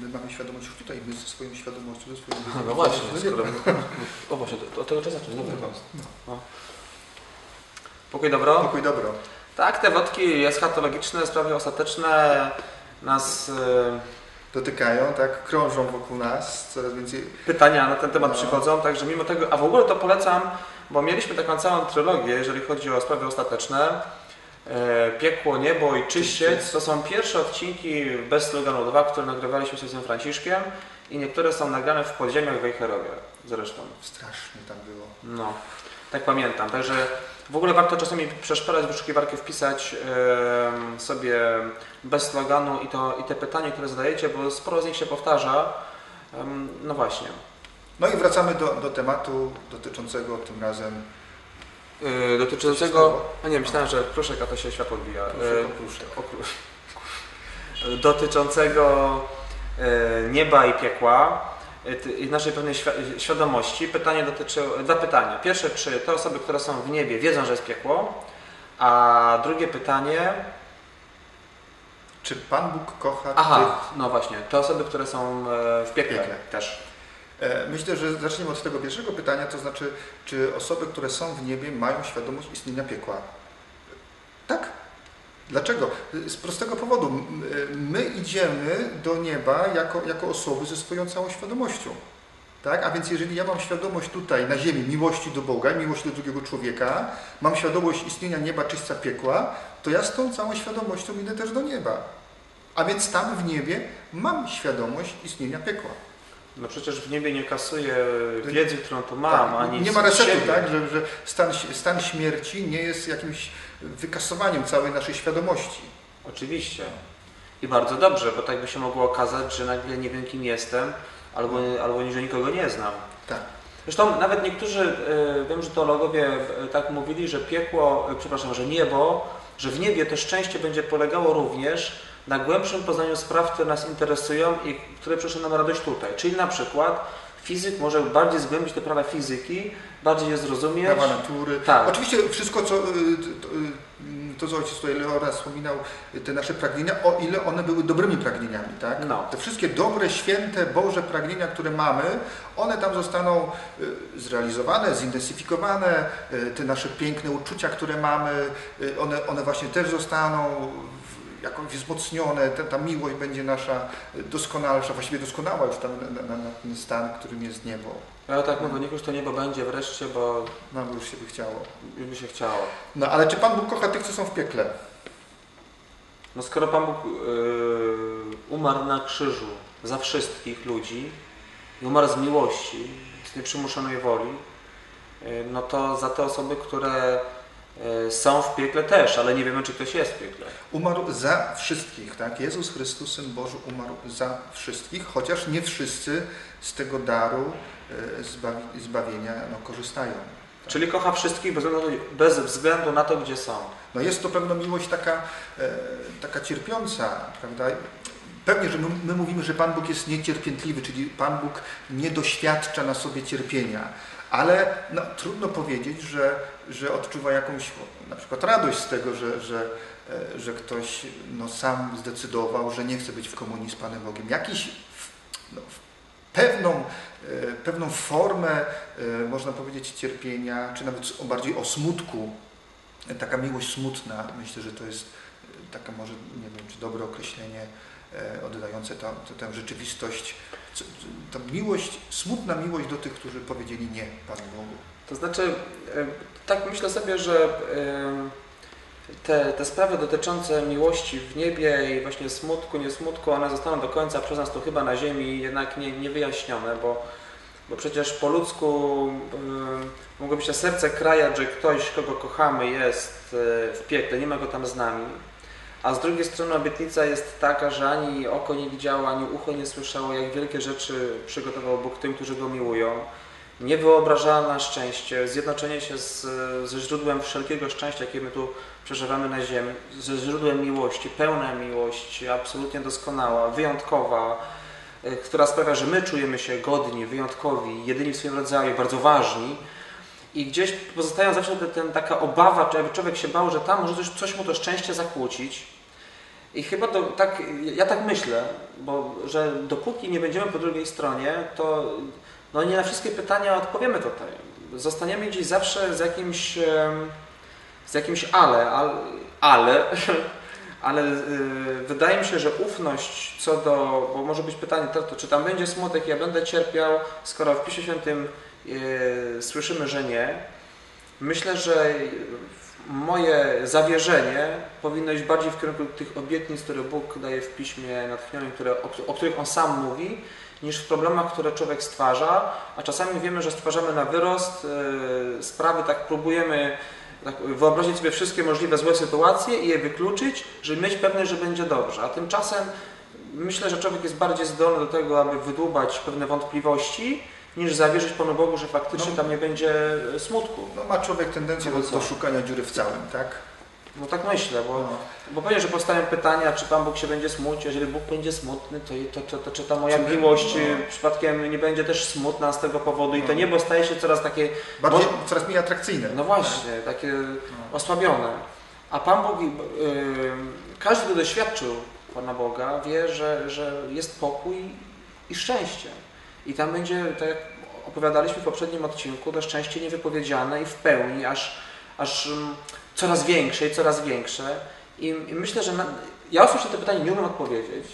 my mamy świadomość już tutaj, my ze swoją świadomością, ze swoją wiedzą. No właśnie, skoro... O właśnie, od tego czasu zacząć. No. Pokój dobro? Pokój dobro. Tak, te wątki eschatologiczne, sprawy ostateczne nas... dotykają, tak, krążą wokół nas, coraz więcej... Pytania na ten temat przychodzą, także mimo tego... A w ogóle to polecam, bo mieliśmy taką całą trylogię, jeżeli chodzi o sprawy ostateczne. Piekło, niebo i czyściec to są pierwsze odcinki bez sloganu 2, które nagrywaliśmy z ojcem Franciszkiem i niektóre są nagrane w podziemiach w Wejherowie zresztą. Strasznie tam było. No, tak pamiętam. Także w ogóle warto czasami przeszperać wyszukiwarkę, wpisać sobie bez sloganu i te pytania, które zadajecie, bo sporo z nich się powtarza. No właśnie. No i wracamy do tematu dotyczącego tym razem dotyczącego... A nie, myślałem, że kruszek, a to się światło odbija. Dotyczącego nieba i piekła i naszej pewnej świadomości. Pytanie dotyczy... Dwa pytania. Pierwsze, czy te osoby, które są w niebie, wiedzą, że jest piekło? A drugie pytanie... Czy Pan Bóg kocha tych... No właśnie, te osoby, które są w piekle. Też. Myślę, że zaczniemy od tego pierwszego pytania, to znaczy, czy osoby, które są w niebie, mają świadomość istnienia piekła? Tak? Dlaczego? Z prostego powodu. My idziemy do nieba jako osoby ze swoją całą świadomością. Tak? A więc jeżeli ja mam świadomość tutaj na ziemi miłości do Boga, miłości do drugiego człowieka, mam świadomość istnienia nieba, czyśca piekła, to ja z tą całą świadomością idę też do nieba. A więc tam w niebie mam świadomość istnienia piekła. No przecież w niebie nie kasuje wiedzy, którą tu mam, tak, ani nie ma resetu, tak? Że stan śmierci nie jest jakimś wykasowaniem całej naszej świadomości. Oczywiście. I bardzo dobrze, bo tak by się mogło okazać, że nagle nie wiem, kim jestem, albo że nikogo nie znam. Tak. Zresztą nawet niektórzy, wiem, że teologowie tak mówili, że piekło, przepraszam, że niebo, że w niebie to szczęście będzie polegało również na głębszym poznaniu spraw, które nas interesują i które przynoszą nam radość tutaj. Czyli na przykład fizyk może bardziej zgłębić te prawa fizyki, bardziej je zrozumieć. Prawa natury. Tak. Oczywiście wszystko, co, to co ojciec tutaj Leora wspominał, te nasze pragnienia, o ile one były dobrymi pragnieniami, tak? No. Te wszystkie dobre, święte, Boże pragnienia, które mamy, one tam zostaną zrealizowane, zintensyfikowane, te nasze piękne uczucia, które mamy, one właśnie też zostaną jakoś wzmocnione, ta miłość będzie nasza doskonalsza, właściwie doskonała już tam na ten stan, którym jest niebo. Ale tak, no niech już to niebo będzie wreszcie, bo nam już się by chciało. Już by się chciało. No ale czy Pan Bóg kocha tych, co są w piekle? No skoro Pan Bóg umarł na krzyżu za wszystkich ludzi i umarł z miłości, z nieprzymuszonej woli, no to za te osoby, które są w piekle też, ale nie wiemy, czy ktoś jest w piekle. Umarł za wszystkich, tak? Jezus Chrystus, Syn Boży, umarł za wszystkich, chociaż nie wszyscy z tego daru zbawienia korzystają. Tak? Czyli kocha wszystkich bez względu na to, gdzie są. No jest to pewna miłość taka cierpiąca, prawda? Pewnie, że my mówimy, że Pan Bóg jest niecierpiętliwy, czyli Pan Bóg nie doświadcza na sobie cierpienia. Ale no, trudno powiedzieć, że odczuwa jakąś na przykład radość z tego, że ktoś no, sam zdecydował, że nie chce być w komunii z Panem Bogiem. Jakiś pewną formę, można powiedzieć, cierpienia, czy nawet bardziej o smutku, taka miłość smutna, myślę, że to jest taka może, nie wiem, czy dobre określenie oddające tę rzeczywistość, ta miłość, smutna miłość do tych, którzy powiedzieli nie Panu Bogu. To znaczy, tak myślę sobie, że te sprawy dotyczące miłości w niebie i właśnie smutku, niesmutku, one zostaną do końca przez nas tu chyba na ziemi jednak niewyjaśnione, bo przecież po ludzku mogłoby się serce krajać, że ktoś, kogo kochamy, jest w piekle, nie ma go tam z nami. A z drugiej strony obietnica jest taka, że ani oko nie widziało, ani ucho nie słyszało, jak wielkie rzeczy przygotował Bóg tym, którzy Go miłują. Niewyobrażalne szczęście, zjednoczenie się ze źródłem wszelkiego szczęścia, jakie my tu przeżywamy na ziemi, ze źródłem miłości, pełna miłość, absolutnie doskonała, wyjątkowa, która sprawia, że my czujemy się godni, wyjątkowi, jedyni w swoim rodzaju, bardzo ważni. I gdzieś pozostaje zawsze taka obawa, czy człowiek się bał, że tam może coś mu to szczęście zakłócić. I chyba to, tak, ja tak myślę, bo że dopóki nie będziemy po drugiej stronie, to no nie na wszystkie pytania odpowiemy tutaj. Zostaniemy gdzieś zawsze z jakimś ale wydaje mi się, że ufność co do, bo może być pytanie to, czy tam będzie smutek, ja będę cierpiał, skoro w Piśmie Świętym słyszymy, że nie. Myślę, że moje zawierzenie powinno iść bardziej w kierunku tych obietnic, które Bóg daje w Piśmie Natchnionym, o których On sam mówi, niż w problemach, które człowiek stwarza, a czasami wiemy, że stwarzamy na wyrost sprawy, tak próbujemy wyobrazić sobie wszystkie możliwe złe sytuacje i je wykluczyć, żeby mieć pewność, że będzie dobrze. A tymczasem myślę, że człowiek jest bardziej zdolny do tego, aby wydłubać pewne wątpliwości, niż zawierzyć Panu Bogu, że faktycznie tam nie będzie smutku. No ma człowiek tendencję do szukania dziury w całym, tak? No tak myślę, bo pewnie, że powstają pytania, czy Pan Bóg się będzie smucił, jeżeli Bóg będzie smutny, to czy ta moja miłość przypadkiem nie będzie też smutna z tego powodu i to niebo staje się coraz takie... bardziej, coraz mniej atrakcyjne. No właśnie, takie osłabione. A Pan Bóg, każdy, kto doświadczył Pana Boga, wie, że jest pokój i szczęście. I tam będzie, tak jak opowiadaliśmy w poprzednim odcinku, to szczęście niewypowiedziane i w pełni, aż coraz większe i coraz większe. I myślę, że ja osobiście to pytanie nie umiem odpowiedzieć,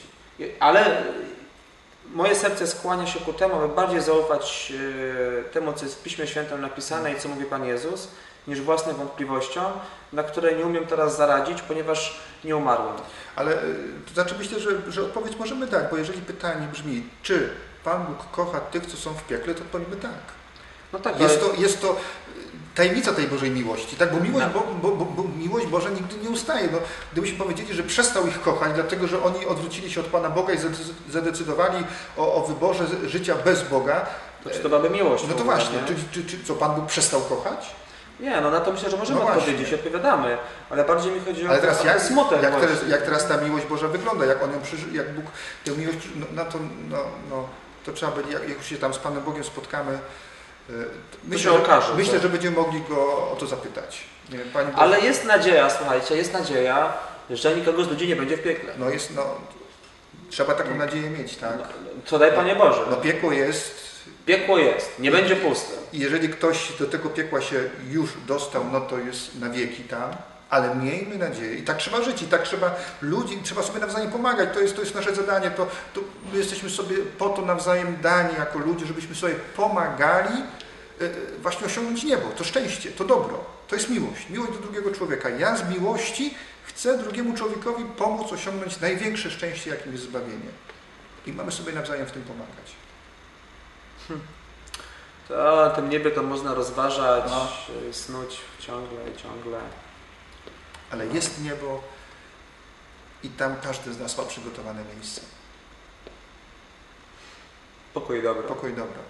ale moje serce skłania się ku temu, aby bardziej zaufać temu, co jest w Piśmie Świętym napisane i co mówi Pan Jezus, niż własnym wątpliwościom, na które nie umiem teraz zaradzić, ponieważ nie umarłem. Ale to znaczy myślę, że odpowiedź możemy dać, bo jeżeli pytanie brzmi, czy Pan Bóg kocha tych, co są w piekle, to odpowiemy tak. No tak jest to tajemnica tej Bożej miłości, tak? Bo miłość, miłość Boża nigdy nie ustaje. No, gdybyśmy powiedzieli, że przestał ich kochać, dlatego że oni odwrócili się od Pana Boga i zadecydowali o wyborze życia bez Boga. To czy to mamy miłość? No to właśnie. Czy co, Pan Bóg przestał kochać? Nie, no na to myślę, że możemy odpowiedzieć, odpowiadamy, ale bardziej mi chodzi o ten smutek. Jak teraz ta miłość Boża wygląda, jak Bóg tę miłość, to trzeba będzie, jak już się tam z Panem Bogiem spotkamy, myślę, że będziemy mogli Go o to zapytać. Ale jest nadzieja, słuchajcie, jest nadzieja, że nikogo z ludzi nie będzie w piekle. No jest, trzeba taką nadzieję mieć, tak? Co daj Panie Boże. No piekło jest. Piekło jest, nie będzie puste. I jeżeli ktoś do tego piekła się już dostał, no to jest na wieki tam, ale miejmy nadzieję. I tak trzeba żyć, i tak trzeba ludzi, trzeba sobie nawzajem pomagać. To jest nasze zadanie, to my jesteśmy sobie po to nawzajem dani jako ludzie, żebyśmy sobie pomagali właśnie osiągnąć niebo, to szczęście, to dobro, to jest miłość. Miłość do drugiego człowieka. Ja z miłości chcę drugiemu człowiekowi pomóc osiągnąć największe szczęście, jakim jest zbawienie. I mamy sobie nawzajem w tym pomagać. To o tym niebie to można rozważać, snuć ciągle. Ale jest niebo i tam każdy z nas ma przygotowane miejsce. Pokój i dobro.